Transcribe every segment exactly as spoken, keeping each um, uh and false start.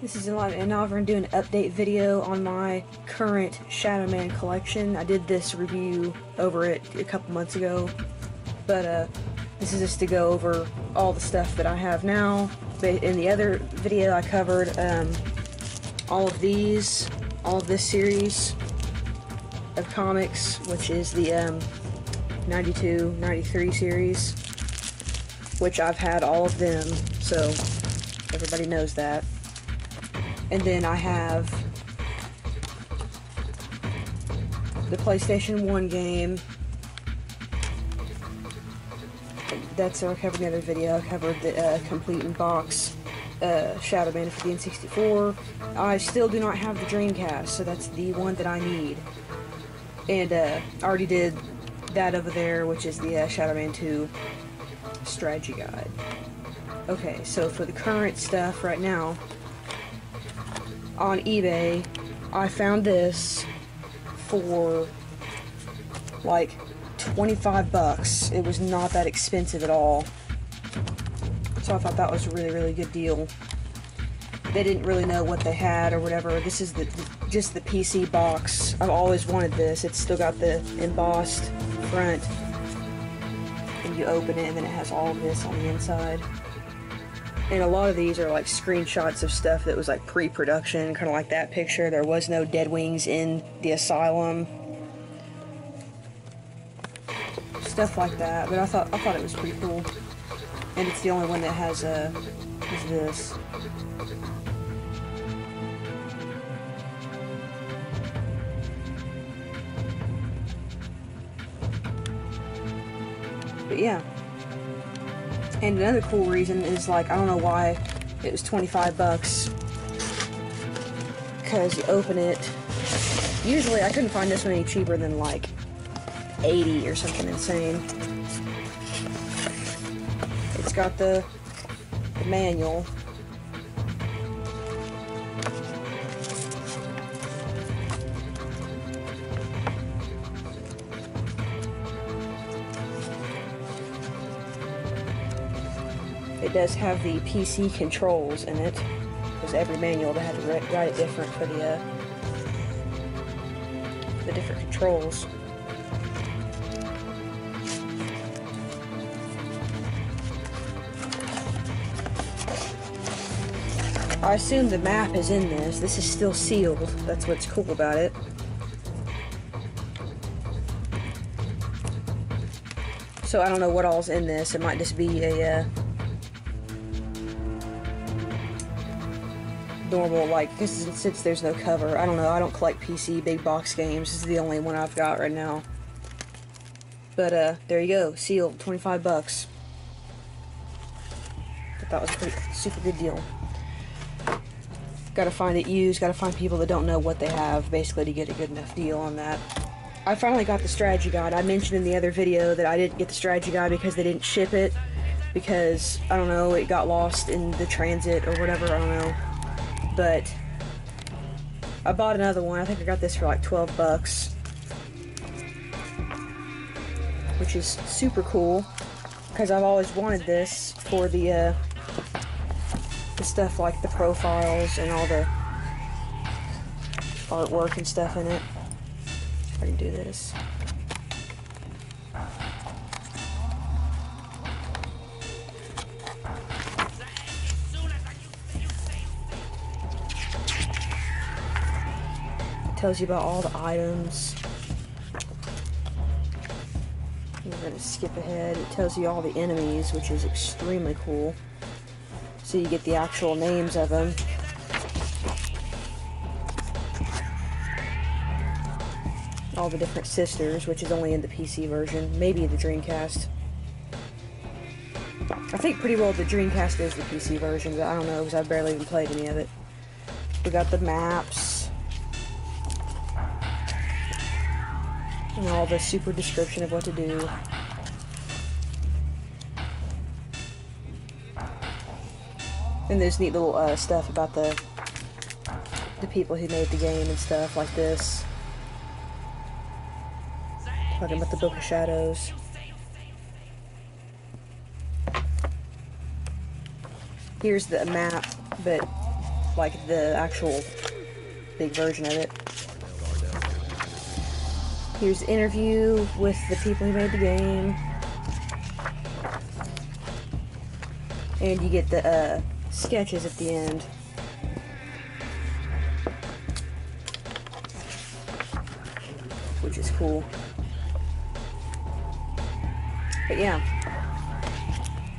This is Enlightenment, and now I'm going to do an update video on my current Shadowman collection. I did this review over it a couple months ago, but uh, this is just to go over all the stuff that I have now. But in the other video I covered um, all of these, all of this series of comics, which is the um, ninety-two ninety-three series, which I've had all of them, so everybody knows that. And then I have the PlayStation one game. That's I covered another video. I covered the uh, complete in box uh, Shadowman for the N sixty-four. I still do not have the Dreamcast, so that's the one that I need. And uh, I already did that over there, which is the uh, Shadowman two strategy guide. Okay, so for the current stuff right now, on eBay, I found this for like twenty-five bucks. It was not that expensive at all. So I thought that was a really, really good deal. They didn't really know what they had or whatever. This is the, the just the P C box. I've always wanted this. It's still got the embossed front. And you open it and then it has all of this on the inside. And a lot of these are like screenshots of stuff that was like pre-production, kind of like that picture. There was no dead wings in the asylum. Stuff like that, but I thought I thought it was pretty cool. And it's the only one that has a, is this. But yeah. And another cool reason is, like, I don't know why it was twenty-five bucks, because you open it, usually I couldn't find this one any cheaper than like eighty or something insane. It's got the, the manual. It does have the P C controls in it, because every manual they had to write it different for the uh, the different controls. I assume the map is in this. This is still sealed. That's what's cool about it. So I don't know what all's in this. It might just be a. Uh, normal, like, this is, since there's no cover, I don't know, I don't collect P C big box games. This is the only one I've got right now. But uh, there you go, sealed, twenty-five bucks. But that was a pretty, super good deal. Gotta find it used, gotta find people that don't know what they have, basically, to get a good enough deal on that. I finally got the strategy guide. I mentioned in the other video that I didn't get the strategy guide because they didn't ship it, because, I don't know, it got lost in the transit or whatever, I don't know. But I bought another one. I think I got this for like twelve bucks, which is super cool because I've always wanted this for the uh, the stuff like the profiles and all the artwork and stuff in it. I can do this. Tells you about all the items. We're gonna skip ahead. It tells you all the enemies, which is extremely cool. So you get the actual names of them. All the different sisters, which is only in the P C version, maybe the Dreamcast. I think pretty well the Dreamcast is the P C version, but I don't know because I've barely even played any of it. We got the maps. And all the super description of what to do. And there's neat little uh, stuff about the the people who made the game and stuff like this. Talking about the Book of Shadows. Here's the map, but like the actual big version of it. Here's the interview with the people who made the game. And you get the uh, sketches at the end. Which is cool. But yeah.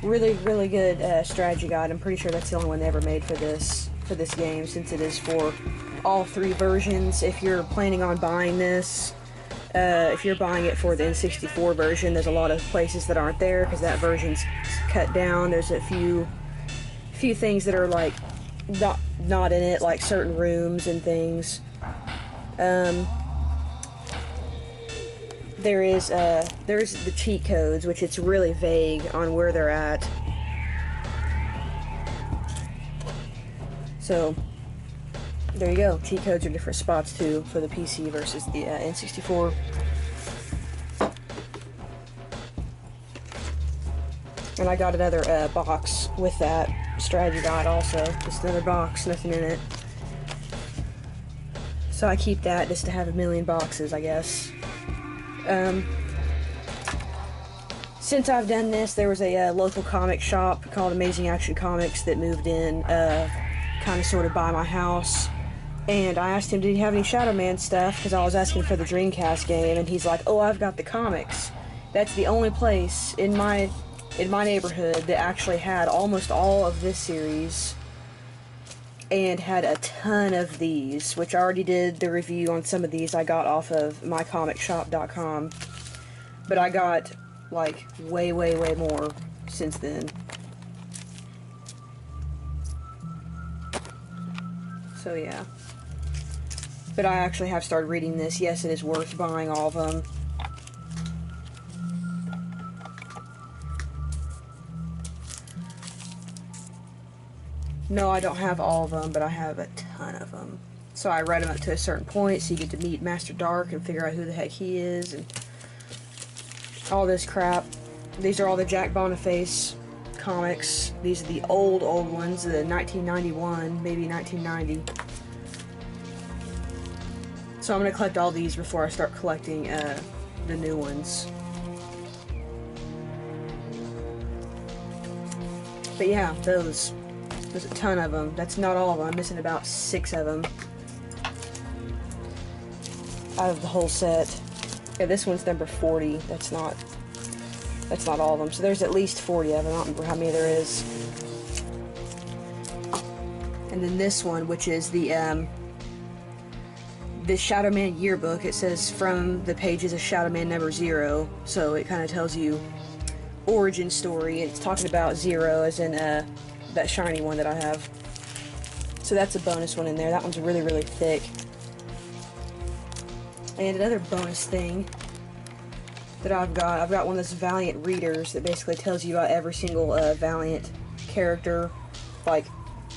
Really, really good uh, strategy guide. I'm pretty sure that's the only one they ever made for this, for this game, since it is for all three versions. If you're planning on buying this, Uh, if you're buying it for the N sixty-four version, there's a lot of places that aren't there because that version's cut down. There's a few few things that are like not not in it, like certain rooms and things. Um, there is uh, there's the cheat codes, which it's really vague on where they're at. So there you go. Cheat codes are different spots too for the P C versus the uh, N sixty-four. And I got another uh, box with that strategy guide also. Just another box, nothing in it. So I keep that just to have a million boxes, I guess. Um, since I've done this, there was a uh, local comic shop called Amazing Action Comics that moved in, uh, kind of sort of by my house. And I asked him, did he have any Shadowman stuff? Because I was asking for the Dreamcast game, and he's like, oh, I've got the comics. That's the only place in my in my neighborhood that actually had almost all of this series, and had a ton of these, which I already did the review on some of these I got off of my comic shop dot com. But I got, like, way, way, way more since then. So yeah. But I actually have started reading this. Yes, it is worth buying all of them. No, I don't have all of them, but I have a ton of them. So I read them up to a certain point, so you get to meet Master Dark and figure out who the heck he is and all this crap. These are all the Jack Boniface comics. These are the old, old ones, the nineteen ninety-one, maybe nineteen ninety. So I'm going to collect all these before I start collecting uh, the new ones. But yeah, those. There's a ton of them. That's not all of them. I'm missing about six of them out of the whole set. Yeah, this one's number forty. That's not... That's not all of them. So there's at least forty of them. I don't remember how many there is. And then this one, which is the um, the Shadowman yearbook. It says from the pages of Shadowman number zero. So it kind of tells you origin story. It's talking about zero, as in uh, that shiny one that I have. So that's a bonus one in there. That one's really, really thick. And another bonus thing that I've got. I've got one of those Valiant readers that basically tells you about every single uh, Valiant character, like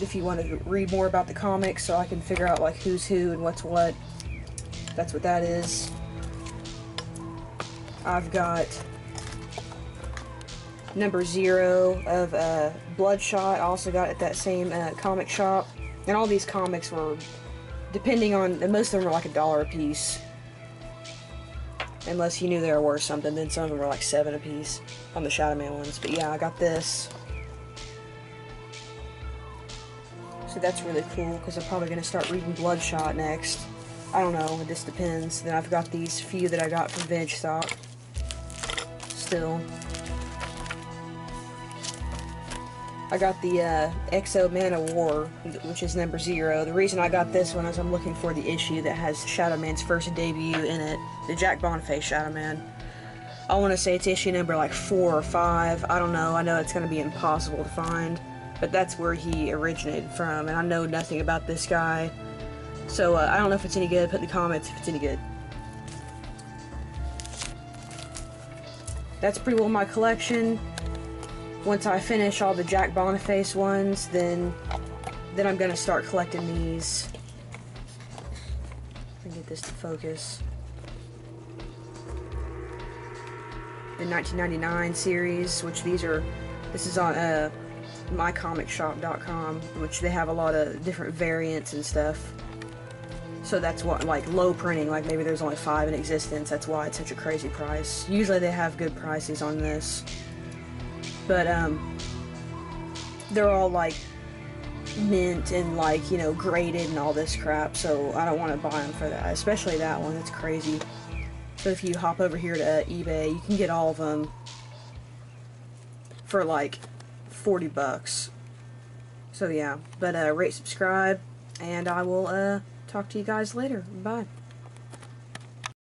if you want to read more about the comics, so I can figure out like who's who and what's what. That's what that is. I've got number zero of uh, Bloodshot. I also got at that same uh, comic shop. And all these comics were, depending on, and most of them were like a dollar a piece. Unless you knew they were worth something, then some of them were like seven a piece on the Shadowman ones. But yeah, I got this. So that's really cool, because I'm probably going to start reading Bloodshot next. I don't know, it just depends. Then I've got these few that I got from VegStock still. I got the uh, Exo Man of War, which is number zero. The reason I got this one is I'm looking for the issue that has Shadowman's first debut in it, the Jack Boniface Shadowman. I want to say it's issue number like four or five. I don't know. I know it's going to be impossible to find, but that's where he originated from, and I know nothing about this guy. So uh, I don't know if it's any good. Put in the comments if it's any good. That's pretty well my collection. Once I finish all the Jack Boniface ones, then then I'm gonna start collecting these. If I can get this to focus. The nineteen ninety-nine series, which these are, this is on uh, my comic shop dot com, which they have a lot of different variants and stuff. So that's what, like, low printing, like maybe there's only five in existence, that's why it's such a crazy price. Usually they have good prices on this. But, um, they're all, like, mint and, like, you know, graded and all this crap, so I don't want to buy them for that, especially that one, it's crazy. So if you hop over here to eBay, you can get all of them for, like, forty bucks. So, yeah. But, uh, rate, subscribe, and I will, uh... talk to you guys later. Bye.